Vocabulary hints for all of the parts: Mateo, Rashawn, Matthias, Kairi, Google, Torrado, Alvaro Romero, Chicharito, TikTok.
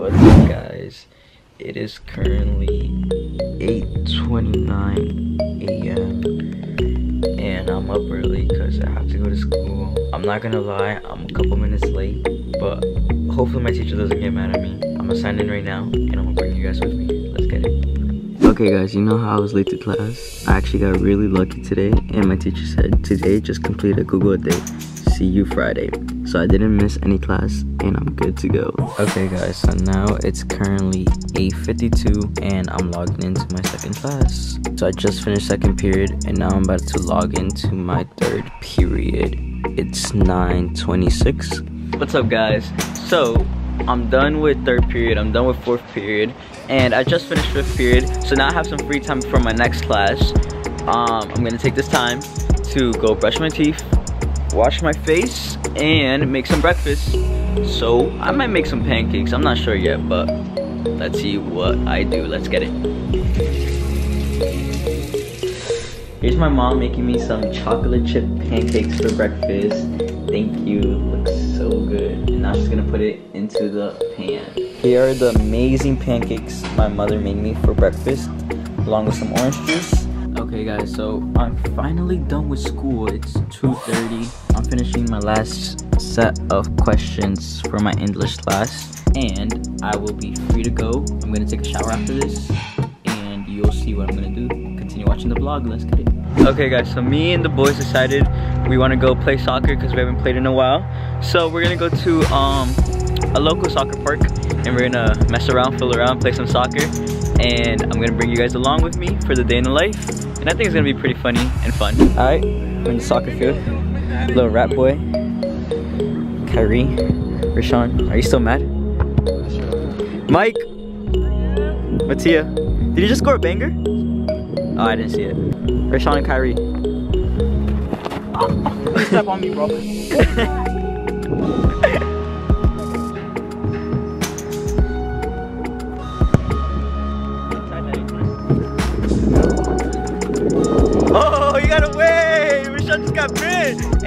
What's up, guys? It is currently 8:29 a.m. and I'm up early because I have to go to school. I'm not gonna lie, I'm a couple minutes late, but hopefully my teacher doesn't get mad at me. I'm gonna sign in right now and I'm gonna bring you guys with me. Let's get it. Okay guys, you know how I was late to class? I actually got really lucky today and my teacher said, today just complete a Google day. See you Friday. So I didn't miss any class and I'm good to go. Okay guys, so now it's currently 8:52 and I'm logged into my second class. So I just finished second period and now I'm about to log into my third period. It's 9:26. What's up guys? So I'm done with third period, I'm done with fourth period, and I just finished fifth period. So now I have some free time for my next class. I'm gonna take this time to go brush my teeth, wash my face, and make some breakfast. So I might make some pancakes, I'm not sure yet, but let's see what I do. Let's get it. Here's my mom making me some chocolate chip pancakes for breakfast. Thank you, looks so good. And now she's gonna put it into the pan. Here are the amazing pancakes my mother made me for breakfast, along with some orange juice. Okay guys, so I'm finally done with school. It's 2:30. I'm finishing my last set of questions for my English class and I will be free to go. I'm gonna take a shower after this and you'll see what I'm gonna do. Continue watching the vlog, let's get it. Okay guys, so me and the boys decided we wanna go play soccer because we haven't played in a while. So we're gonna go to a local soccer park and we're gonna mess around, fool around, play some soccer. And I'm gonna bring you guys along with me for the day in the life. And I think it's gonna be pretty funny and fun. All right, we're in the soccer field. Little rat boy, Kairi, Rashawn. Are you still mad? Mike, Mateo, did you just score a banger? Oh, I didn't see it. Rashawn and Kairi. Don't step on me, bro.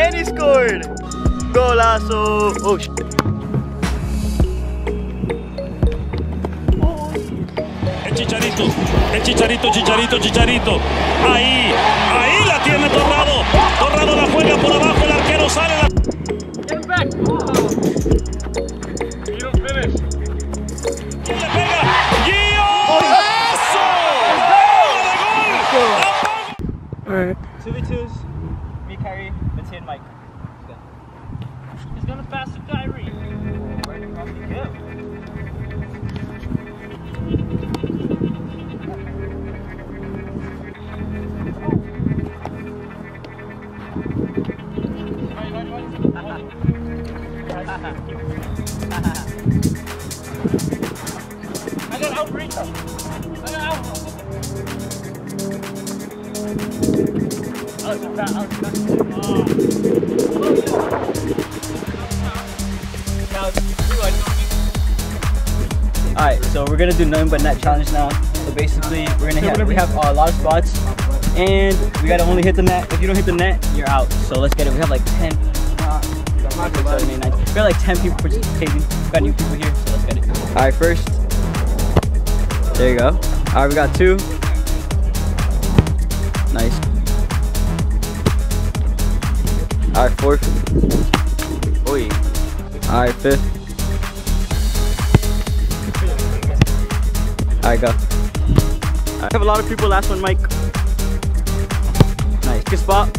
And he scored! Golazo! Oh shit. El Chicharito, el Chicharito, Chicharito, Chicharito. Ahí, ahí la tiene Torrado. Torrado la juega por abajo, el arquero sale. La... Get back. You don't finish. Y le pega. Gio! ¡Golazo! ¡Gol de gol! All right. 2v2s. Me, Kairi, Mateo, and Mike. He's gonna pass to Kairi. I got outreach. Alright, so we're gonna do nothing but net challenge now. So basically, we have a lot of spots, and we gotta only hit the net. If you don't hit the net, you're out. So let's get it. We have like 10. We got like 10 people participating. We got new people here, so let's get it. Alright, first. There you go. Alright, we got two. Nice. Alright, fourth. Oi. Alright, fifth. Alright, go. All right. I have a lot of people. Last one, Mike. Nice. Good spot.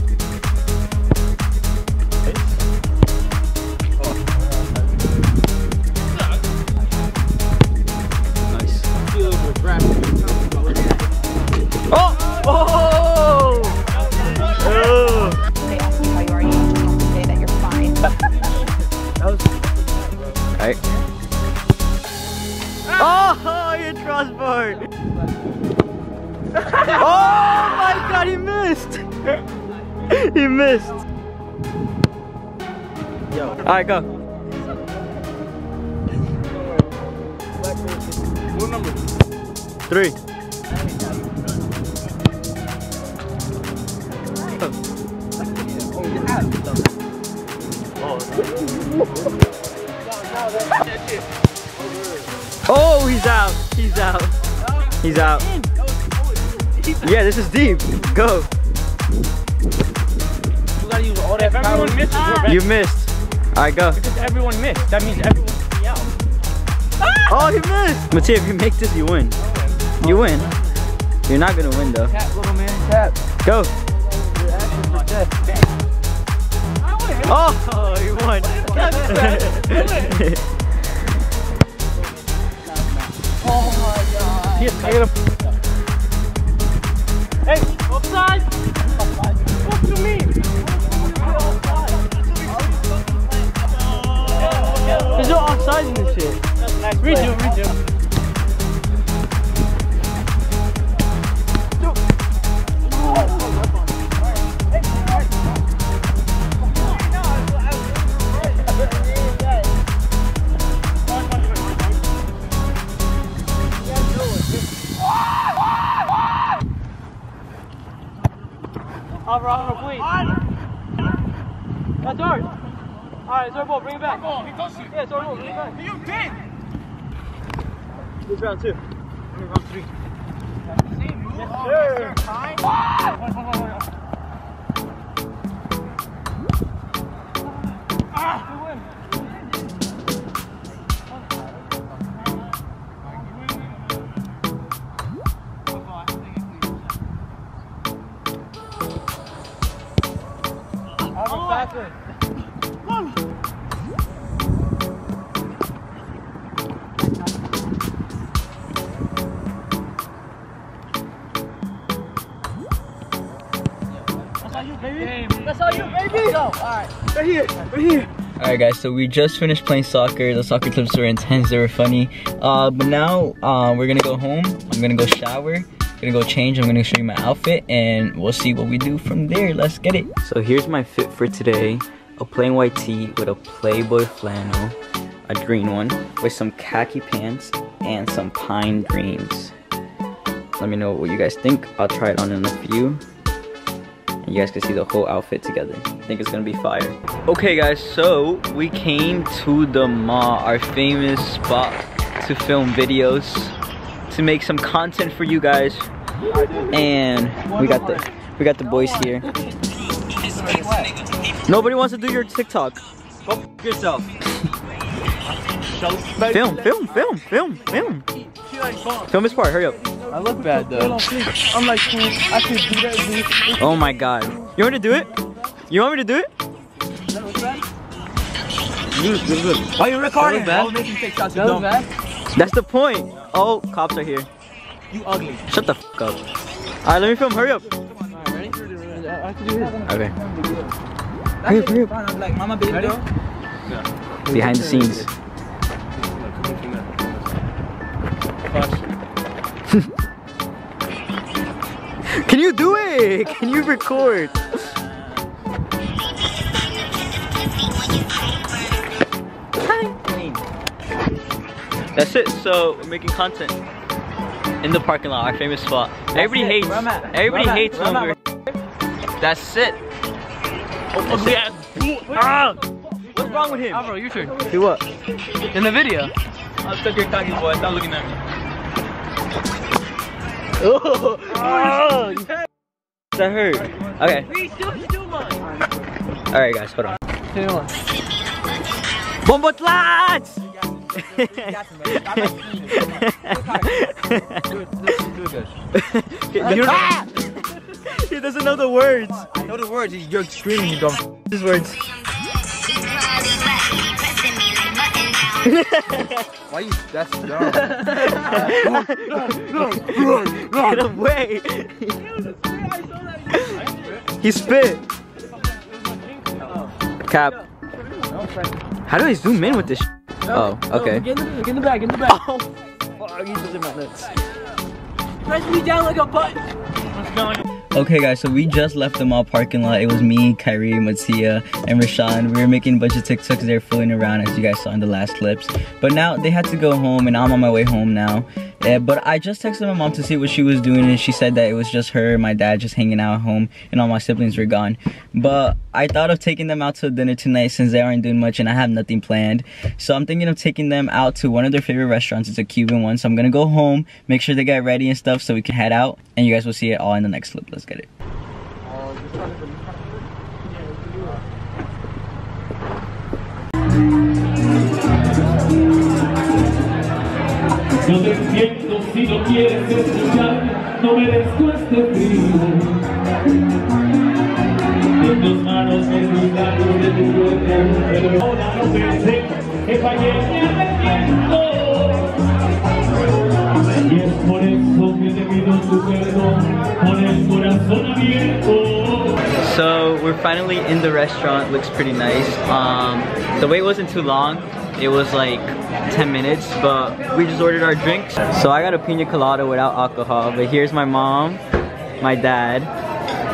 Nice. Oh! Oh! Oh! Alright. Oh, your crossbar! Oh my god, he missed! He missed! Alright, go. Three. Oh, he's out. He's out. He's out. Yeah, this is deep. Go. You gotta use all that power. You missed. Alright, go. Because everyone missed. That means everyone's gonna be out. Oh, he missed. Mateo, if you make this, you win. You win. You're not gonna win though. Tap, little man. Tap. Go. Oh, he won. Oh my god. Yes, I gotta. Hey, offside! What the fuck do you mean? There's no offside in this shit. Redo, redo. Alvaro, please. That's ours. Alright, it's our ball, bring it back. Oh, he touched it. Yeah, it's our ball, bring it back. You did! This round two. Round three. Yes, sir. That's all you, baby! Go, alright. Right here, right here. Alright guys, so we just finished playing soccer. The soccer clips were intense, they were funny. But now, we're gonna go home. I'm gonna go shower, I'm gonna go change, I'm gonna show you my outfit, and we'll see what we do from there. Let's get it. So here's my fit for today. A plain white tee with a Playboy flannel, a green one, with some khaki pants, and some pine greens. Let me know what you guys think. I'll try it on in a few. You guys can see the whole outfit together. I think it's gonna be fire. Okay guys, so we came to the mall, our famous spot to film videos, to make some content for you guys. And we got the boys here. Nobody wants to do your TikTok. Go f yourself. Film. Film this part, hurry up. I look bad though. I'm like, I can do that. Oh my god. You want me to do it? You want me to do it? Good. Why are you recording? That's the point. Oh, cops are here. You ugly. Shut the f up. Alright, let me film. Hurry up. Alright, ready? I have to do this. Okay. Hurry up. Like, mama, baby, no. Behind the scenes. Can you do it? Can you record? Hi. That's it. So we're making content in the parking lot, our famous spot. Everybody hates when we're. That's it. What's wrong with him? Alvaro, your turn. Do what? In the video. I took your cocky boy. Stop looking at me. Oh, that hurt. Okay. Alright guys, hold on. Bombo Tlats! He doesn't know the words. I know the words, you're screaming, you dumb. These words. Why you? That's dumb. Get away! He spit. Cap. How do I zoom in with this? Oh, okay. Get in the back. Oh, fuck! He doesn't my nuts. Press me down like a button. Okay guys, so we just left the mall parking lot. It was me, Kairi, Matthias, and Rashawn. We were making a bunch of TikToks. They were fooling around as you guys saw in the last clips. But now they had to go home and I'm on my way home now. But I just texted my mom to see what she was doing, and she said that it was just her and my dad just hanging out at home, and all my siblings were gone. But I thought of taking them out to dinner tonight since they aren't doing much and I have nothing planned. So I'm thinking of taking them out to one of their favorite restaurants. It's a Cuban one. So I'm gonna go home, make sure they get ready and stuff so we can head out, and you guys will see it all in the next clip. Let's get it. Yo te siento si no quieres escuchar, no merezco este frío. En tus manos me gustaron de tu cuerpo, pero ahora no pensé que fallé ni arrepiento. Y es por eso que te pido tu perdón, con el corazón abierto. So we're finally in the restaurant, looks pretty nice. The wait wasn't too long. It was like 10 minutes, but we just ordered our drinks. So I got a pina colada without alcohol, but here's my mom, my dad,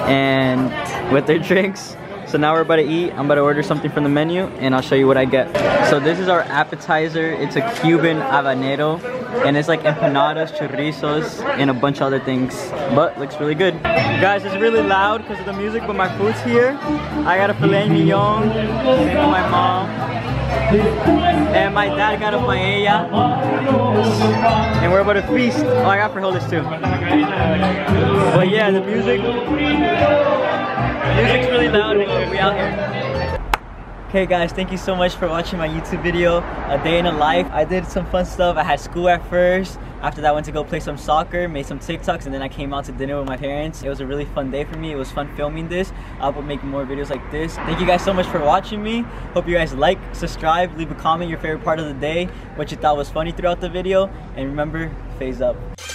and with their drinks. So now we're about to eat. I'm about to order something from the menu, and I'll show you what I get. So this is our appetizer. It's a Cuban habanero, and it's like empanadas, churrisos, and a bunch of other things, but looks really good. Guys, it's really loud because of the music, but my food's here. I got a filet mignon for my mom. And my dad got a paella, and we're about to feast. Oh, I got frijoles too. But yeah, the music's really loud. We out here. Okay guys, thank you so much for watching my YouTube video, A Day in the Life. I did some fun stuff. I had school at first. After that, I went to go play some soccer, made some TikToks, and then I came out to dinner with my parents. It was a really fun day for me. It was fun filming this. I'll be making more videos like this. Thank you guys so much for watching me. Hope you guys like, subscribe, leave a comment, your favorite part of the day, what you thought was funny throughout the video, and remember, phase up.